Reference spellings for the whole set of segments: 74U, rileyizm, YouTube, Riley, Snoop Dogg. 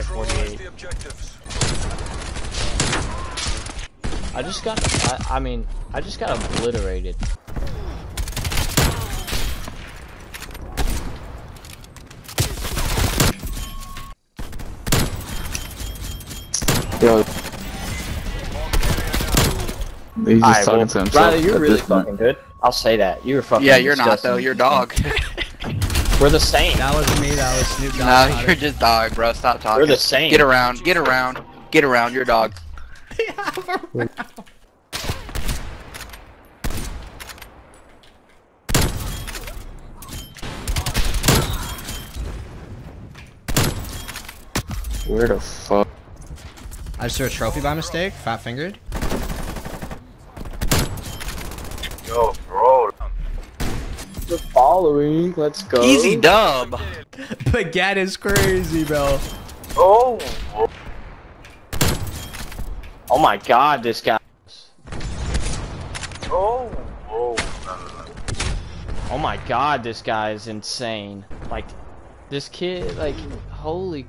at 48. I just got obliterated. Yo. He's just talking to himself. Riley, you're really fucking good. I'll say that. You were fucking disgusting. Yeah, you're not though. You're dog. We're the same. That wasn't me. That was Snoop Dogg. No, you're just dog, bro. Stop talking. We're the same. Get around. Get around. Get around. You're dog. Where the fuck? I just threw a trophy by mistake. Fat fingered. Yo, bro. The following. Let's go. Easy dub. Baguette is crazy, bro. Oh. Oh my God, this guy. Oh. Oh my God, this guy is insane. Like, this kid, like, holy.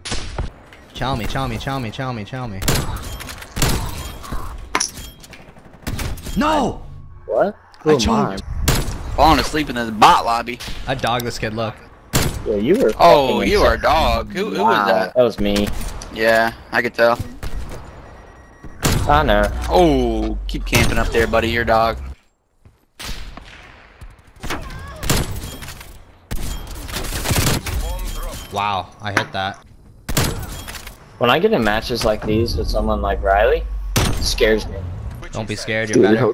Chow me, chow me, chow me, chow me, chow me. No! What? Who I chowed. Falling asleep in the bot lobby. I dogged this kid, look. Yeah, you were. Oh, you are a dog. Who was that? That was me. Yeah, I could tell. I know. Oh, keep camping up there, buddy. You're dog. Wow, I hit that. When I get in matches like these with someone like Riley, it scares me. Don't be scared, you're better.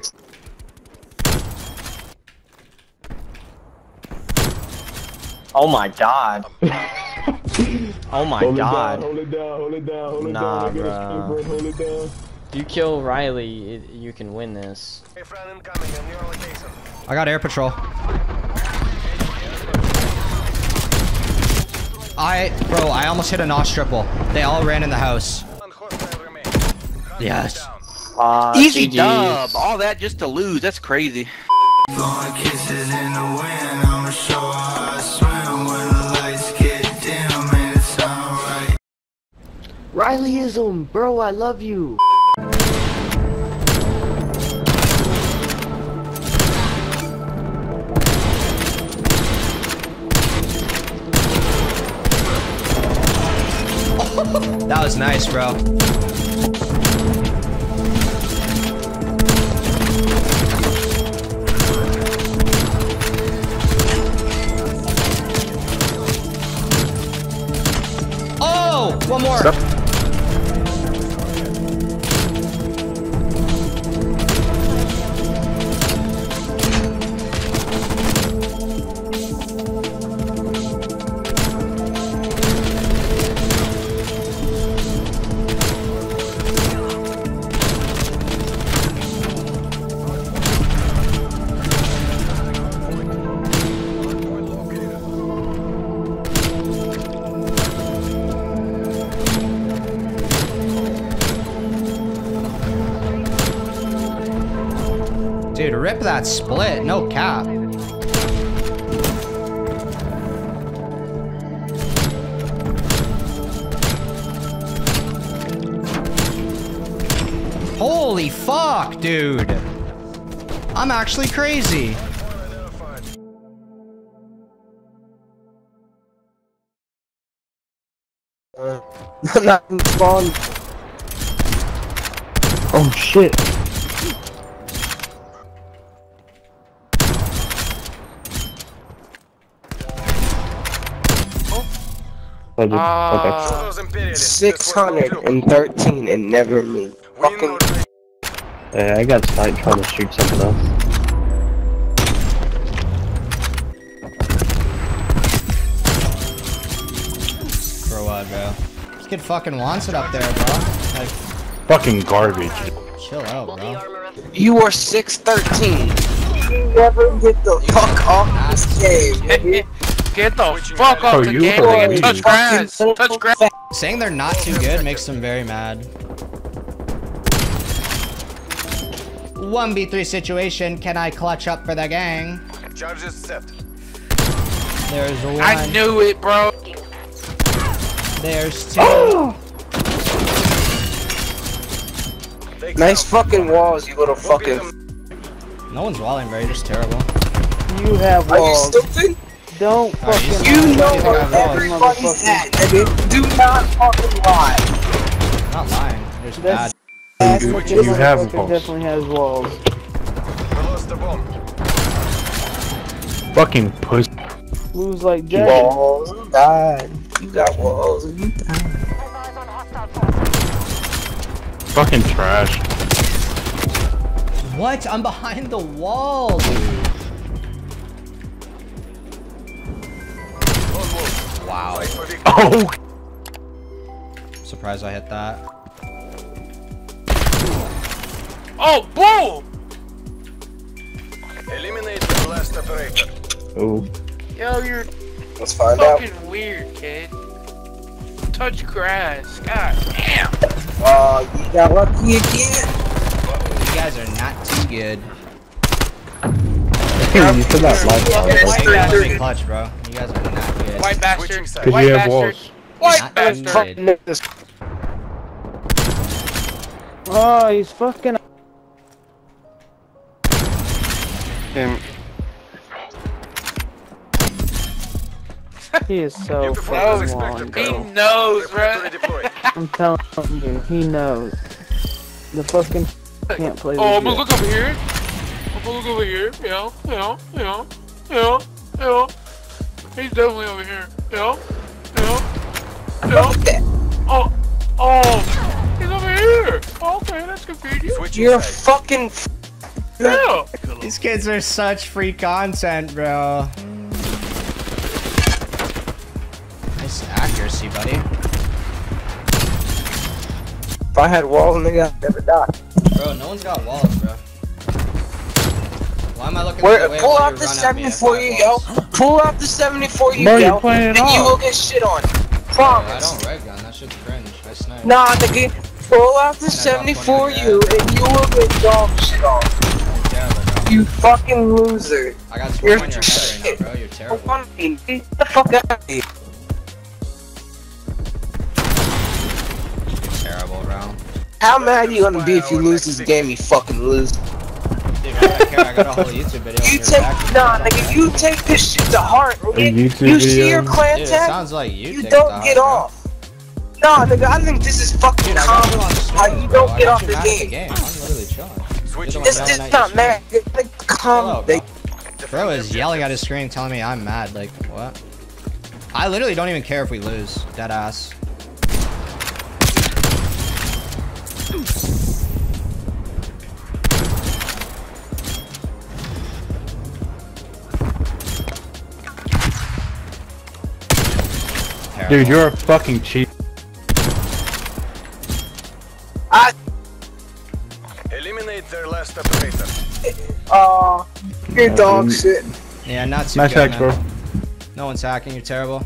Oh my God. Oh my God. Hold it down, hold it down, hold it down. Nah, bro. If you kill Riley, you can win this. I got air patrol. Bro, I almost hit a notch triple. They all ran in the house. Yes. Easy dub. All that just to lose. That's crazy. Blowing kisses in the wind. I'ma show how I swim when the lights get dim and it's alright. Rileyism, bro, I love you. That was nice, bro. Oh, one more. Stop. Dude, rip that split, no cap. Holy fuck, dude. I'm actually crazy. I'm not in spawn. Oh shit. Okay. 613 and never me. Fucking. Hey, I got sight trying to shoot something else. Bro, what, bro? This kid fucking wants it up there, bro. Like, fucking garbage. Chill out, bro. You are 613. You never get the fuck off this game. Get the fuck off the game and touch grass! Touch grass! Saying they're not too good makes them very mad. 1v3 situation, can I clutch up for the gang? Charges accepted. There's one. I knew it, bro! There's two. Nice fucking walls, you little fucking. No one's walling, bro. You're just terrible. You have walls. Are you stupid? Don't fucking lie. You know where everybody's at, nigga. Do not fucking lie. I'm not lying. There's bad. You have walls. Definitely has walls. I lost the bomb. Fucking pussy. Lose like Jack. Walls. You died. You got walls. You died. Fucking trash. What? I'm behind the wall, dude. Wow. Oh! Surprised I hit that. Oh, boom! Eliminate the last operator. Oh. Yo, you're. Let's find fucking out. Weird, kid. Touch grass. God damn. Oh, you got lucky again. You guys are not too good. You still got life on it. You guys are in clutch, bro. You guys are not good. White bastard. Because you have walls. White bastard. Oh, he's fucking. Him. He is so fucking long. He knows, bro. I'm telling you, he knows. The fucking can't play. Oh, but look over here. Look over here. Yeah, yeah, yeah, yeah, yeah. He's definitely over here. Yeah, yeah, yeah. Oh, oh. He's over here. Oh, okay, that's convenient. You're fucking. Yeah. These kids are such free content, bro. Accuracy, buddy. If I had walls, nigga, I'd never die. Bro, no one's got walls, bro. Why am I looking at the pull out the 74, you yo. Pull out the 74, you yo. You're playing it off. You will get shit on. Promise. I don't red gun. That shit's cringe. I snipe. Nah, nigga. Pull out the 74, you, and you will get dog shit on. You fucking loser. I got screwed on your head right now, bro. You're terrible. Get the fuck out of here. How mad are you gonna be if you lose this game, you fucking lose? Dude, I got a whole YouTube video. You take nah, nigga. You take this shit to heart. You see your clan tag. You don't get off. Nah, nigga. I think this is fucking common. How you don't get off the game? I'm literally chilling. This is not mad. It's like common. Bro is yelling at his screen, telling me I'm mad. Like what? I literally don't even care if we lose. Dead ass. Dude, you're a fucking cheat. Eliminate their last operator. Oh, you're dog shit. Yeah, not too nice good, hacks, bro. No one's hacking, you're terrible.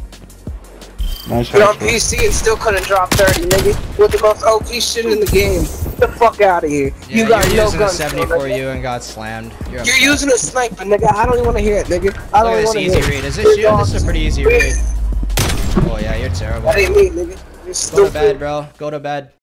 Nice. You're on PC and still couldn't drop 30, nigga. With the most OP shit in the game. Get the fuck out of here. Yeah, you got no guns. You're using a 74U and got slammed. You're using a sniper, nigga. I don't even want to hear it, nigga. I don't want to hear it. Look at this easy read. Is this you? This is a pretty easy read. Oh yeah, you're terrible. That ain't me, nigga. You're stupid. Go to bed, bro. Go to bed.